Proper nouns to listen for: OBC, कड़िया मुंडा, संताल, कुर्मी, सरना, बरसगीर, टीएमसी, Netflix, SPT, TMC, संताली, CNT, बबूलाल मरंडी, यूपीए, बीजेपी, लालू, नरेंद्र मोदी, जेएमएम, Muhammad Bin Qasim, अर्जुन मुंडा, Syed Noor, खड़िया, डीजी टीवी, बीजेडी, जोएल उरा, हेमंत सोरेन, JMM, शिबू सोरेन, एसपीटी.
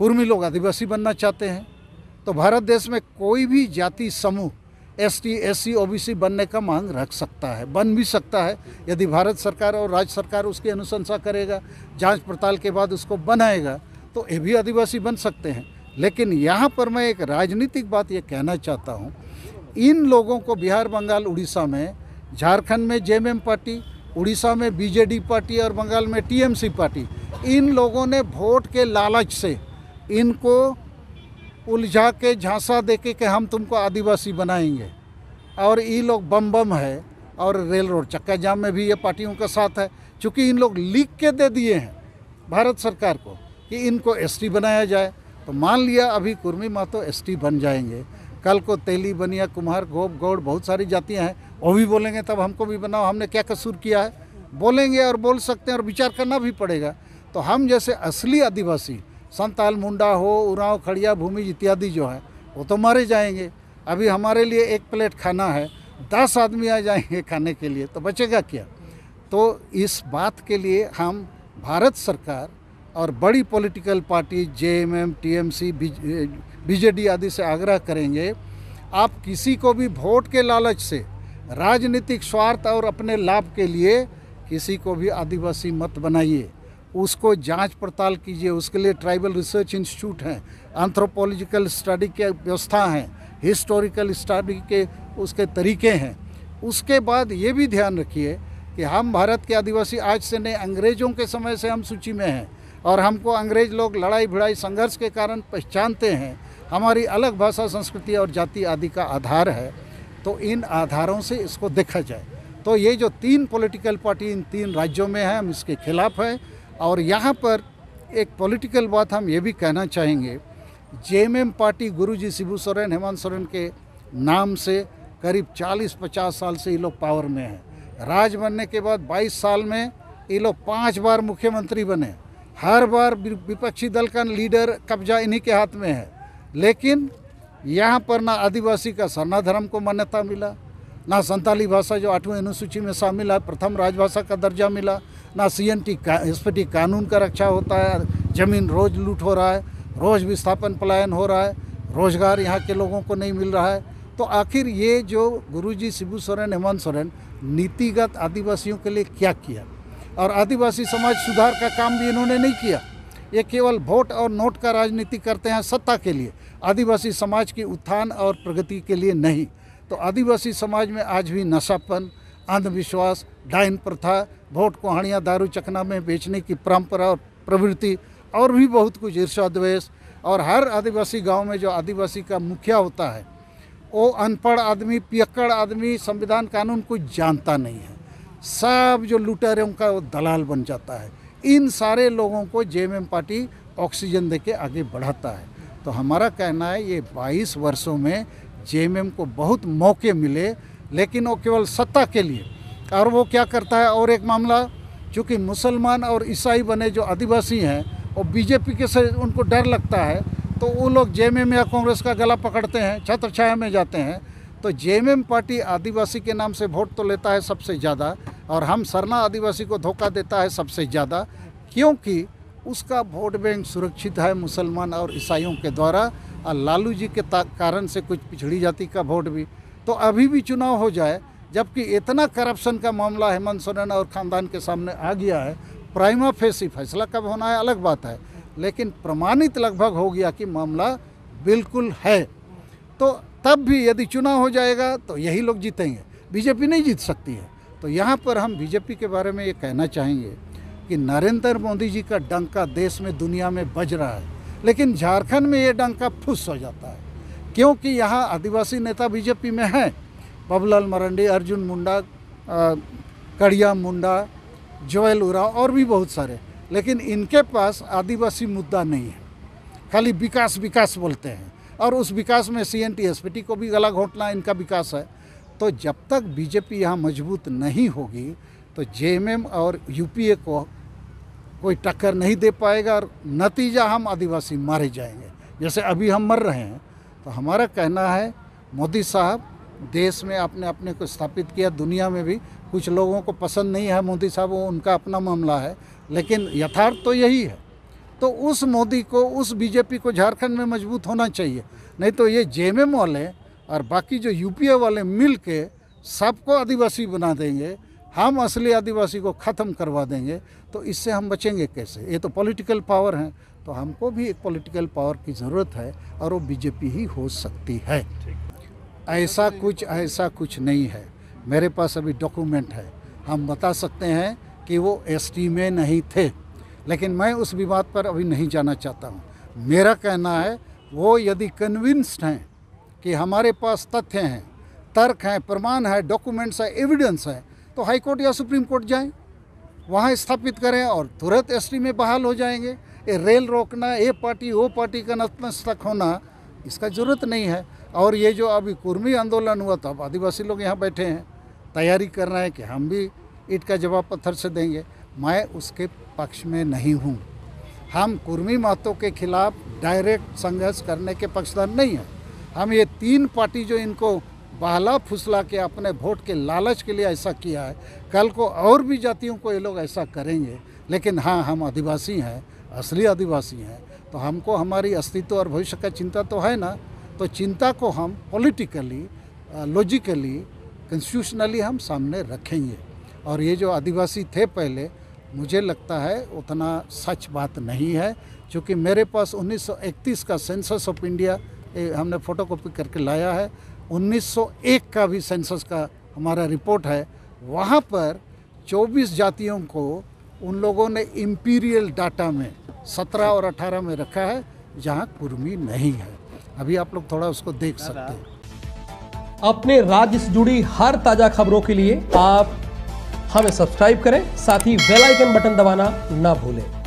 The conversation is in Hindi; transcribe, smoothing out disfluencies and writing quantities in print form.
कुर्मी लोग आदिवासी बनना चाहते हैं। तो भारत देश में कोई भी जाति समूह ST, SC, OBC बनने का मांग रख सकता है, बन भी सकता है यदि भारत सरकार और राज्य सरकार उसकी अनुशंसा करेगा, जांच पड़ताल के बाद उसको बनाएगा तो ये भी आदिवासी बन सकते हैं। लेकिन यहाँ पर मैं एक राजनीतिक बात ये कहना चाहता हूँ, इन लोगों को बिहार, बंगाल, उड़ीसा में, झारखंड में जेएमएम पार्टी, उड़ीसा में बीजेडी पार्टी और बंगाल में टीएमसी पार्टी, इन लोगों ने वोट के लालच से इनको उलझा के झांसा दे के हम तुमको आदिवासी बनाएंगे। और ये लोग बम बम है और रेल रोड चक्का जाम में भी ये पार्टियों का साथ है। चूँकि इन लोग लिख के दे दिए हैं भारत सरकार को कि इनको ST बनाया जाए, तो मान लिया अभी कुर्मी मातो ST बन जाएंगे, कल को तेली, बनिया, कुम्हार, गोप, गौड़ बहुत सारी जातियां हैं, वो भी बोलेंगे तब हमको भी बनाओ, हमने क्या कसूर किया है, बोलेंगे और बोल सकते हैं और विचार करना भी पड़ेगा। तो हम जैसे असली आदिवासी संताल, मुंडा हो, उराव, खड़िया, भूमि इत्यादि जो है वो तो मारे जाएंगे। अभी हमारे लिए एक प्लेट खाना है, 10 आदमी आ जाएंगे खाने के लिए तो बचेगा क्या? तो इस बात के लिए हम भारत सरकार और बड़ी political party JMM, TMC, बीजेडी आदि से आग्रह करेंगे, आप किसी को भी वोट के लालच से राजनीतिक स्वार्थ और अपने लाभ के लिए किसी को भी आदिवासी मत बनाइए। उसको जांच पड़ताल कीजिए, उसके लिए ट्राइबल रिसर्च इंस्टीट्यूट हैं, एंथ्रोपोलॉजिकल स्टडी के व्यवस्था हैं, हिस्टोरिकल स्टडी के उसके तरीके हैं। उसके बाद ये भी ध्यान रखिए कि हम भारत के आदिवासी आज से नहीं, अंग्रेज़ों के समय से हम सूची में हैं और हमको अंग्रेज लोग लड़ाई भिड़ाई संघर्ष के कारण पहचानते हैं। हमारी अलग भाषा, संस्कृति और जाति आदि का आधार है, तो इन आधारों से इसको देखा जाए। तो ये जो 3 पॉलिटिकल पार्टी इन 3 राज्यों में है, हम इसके खिलाफ है। और यहाँ पर एक पॉलिटिकल बात हम ये भी कहना चाहेंगे, जेएमएम पार्टी गुरुजी शिबू सोरेन, हेमंत सोरेन के नाम से करीब 40-50 साल से ये लोग पावर में हैं। राज बनने के बाद 22 साल में ये लोग 5 बार मुख्यमंत्री बने। हर बार विपक्षी दल का लीडर कब्जा इन्हीं के हाथ में है। लेकिन यहाँ पर ना आदिवासी का सरना धर्म को मान्यता मिला, ना संताली भाषा जो 8वीं अनुसूची में शामिल है प्रथम राजभाषा का दर्जा मिला, ना CNT का एसपीटी कानून का रक्षा होता है। ज़मीन रोज़ लूट हो रहा है, रोज़ विस्थापन पलायन हो रहा है, रोज़गार यहाँ के लोगों को नहीं मिल रहा है। तो आखिर ये जो गुरुजी शिबू सोरेन, हेमंत सोरेन नीतिगत आदिवासियों के लिए क्या किया? और आदिवासी समाज सुधार का काम भी इन्होंने नहीं किया। ये केवल वोट और नोट का राजनीति करते हैं सत्ता के लिए, आदिवासी समाज की उत्थान और प्रगति के लिए नहीं। तो आदिवासी समाज में आज भी नशापन, अंधविश्वास, डायन प्रथा, वोट कोहाड़ियाँ, दारू चकना में बेचने की परंपरा और प्रवृत्ति और भी बहुत कुछ, ईर्ष्याद्वेष। और हर आदिवासी गाँव में जो आदिवासी का मुखिया होता है वो अनपढ़ आदमी, पियक्कड़ आदमी, संविधान कानून कुछ जानता नहीं है, सब जो लुटेरों का वो दलाल बन जाता है। इन सारे लोगों को जेएमएम पार्टी ऑक्सीजन देके आगे बढ़ाता है। तो हमारा कहना है ये 22 वर्षों में जेएमएम को बहुत मौके मिले, लेकिन वो केवल सत्ता के लिए। और वो क्या करता है? और एक मामला, चूँकि मुसलमान और ईसाई बने जो आदिवासी हैं वो बीजेपी के से उनको डर लगता है, तो वो लोग जेएमएम या कांग्रेस का गला पकड़ते हैं, छत्र छाया में जाते हैं। तो जेएमएम पार्टी आदिवासी के नाम से वोट तो लेता है सबसे ज़्यादा, और हम सरना आदिवासी को धोखा देता है सबसे ज़्यादा, क्योंकि उसका वोट बैंक सुरक्षित है मुसलमान और ईसाइयों के द्वारा, और लालू जी के कारण से कुछ पिछड़ी जाति का वोट भी। तो अभी भी चुनाव हो जाए, जबकि इतना करप्शन का मामला हेमंत सोरेन और ख़ानदान के सामने आ गया है, प्राइमा फेसी फैसला कब होना है अलग बात है, लेकिन प्रमाणित लगभग हो गया कि मामला बिल्कुल है। तो तब भी यदि चुनाव हो जाएगा तो यही लोग जीतेंगे, बीजेपी नहीं जीत सकती है। तो यहाँ पर हम बीजेपी के बारे में ये कहना चाहेंगे कि नरेंद्र मोदी जी का डंका देश में, दुनिया में बज रहा है, लेकिन झारखंड में ये डंका फुस हो जाता है, क्योंकि यहाँ आदिवासी नेता बीजेपी में हैं। बबूलाल मरंडी, अर्जुन मुंडा, कड़िया मुंडा, जोएल उरा और भी बहुत सारे, लेकिन इनके पास आदिवासी मुद्दा नहीं है, खाली विकास विकास बोलते हैं। और उस विकास में CNT, SPT को भी गला घोंटना इनका विकास है। तो जब तक बीजेपी यहाँ मजबूत नहीं होगी तो JMM और UPA को कोई टक्कर नहीं दे पाएगा, और नतीजा हम आदिवासी मारे जाएंगे जैसे अभी हम मर रहे हैं। तो हमारा कहना है मोदी साहब, देश में आपने अपने को स्थापित किया, दुनिया में भी कुछ लोगों को पसंद नहीं है मोदी साहब, वो उनका अपना मामला है, लेकिन यथार्थ तो यही है। तो उस मोदी को, उस बीजेपी को झारखंड में मजबूत होना चाहिए। नहीं तो ये जेएमएम वाले और बाकी जो यूपीए वाले मिल के सबको आदिवासी बना देंगे, हम असली आदिवासी को ख़त्म करवा देंगे। तो इससे हम बचेंगे कैसे? ये तो पॉलिटिकल पावर हैं, तो हमको भी एक पॉलिटिकल पावर की ज़रूरत है और वो बीजेपी ही हो सकती है। ऐसा कुछ नहीं है, मेरे पास अभी डॉक्यूमेंट है, हम बता सकते हैं कि वो एसटी में नहीं थे। लेकिन मैं उस विवाद पर अभी नहीं जाना चाहता हूँ। मेरा कहना है वो यदि कन्विंस्ड हैं कि हमारे पास तथ्य हैं, तर्क हैं, प्रमाण है, डॉक्यूमेंट्स है, एविडेंस है, तो हाई कोर्ट या सुप्रीम कोर्ट जाएं, वहाँ स्थापित करें और तुरंत एसटी में बहाल हो जाएंगे। ये रेल रोकना, ये पार्टी वो पार्टी का नतमस्तक होना, इसका ज़रूरत नहीं है। और ये जो अभी कुर्मी आंदोलन हुआ, तब आदिवासी लोग यहाँ बैठे हैं, तैयारी कर रहे हैं कि हम भी ईंट का जवाब पत्थर से देंगे। मैं उसके पक्ष में नहीं हूँ। हम कुर्मी महतो के खिलाफ डायरेक्ट संघर्ष करने के पक्षधर नहीं हैं। हम ये तीन पार्टी जो इनको बहला फुसला के अपने वोट के लालच के लिए ऐसा किया है, कल को और भी जातियों को ये लोग ऐसा करेंगे। लेकिन हाँ, हम आदिवासी हैं, असली आदिवासी हैं, तो हमको हमारी अस्तित्व और भविष्य का चिंता तो है ना। तो चिंता को हम पॉलिटिकली, लॉजिकली, कॉन्स्टिट्यूशनली हम सामने रखेंगे। और ये जो आदिवासी थे पहले, मुझे लगता है उतना सच बात नहीं है, क्योंकि मेरे पास 1931 का सेंसस ऑफ इंडिया हमने फोटोकॉपी करके लाया है, 1901 का भी सेंसस का हमारा रिपोर्ट है। वहाँ पर 24 जातियों को उन लोगों ने इंपीरियल डाटा में 17 और 18 में रखा है, जहाँ कुर्मी नहीं है। अभी आप लोग थोड़ा उसको देख सकते हैं। अपने राज्य से जुड़ी हर ताजा खबरों के लिए आप हमें सब्सक्राइब करें, साथ ही बेल आइकन बटन दबाना ना भूलें।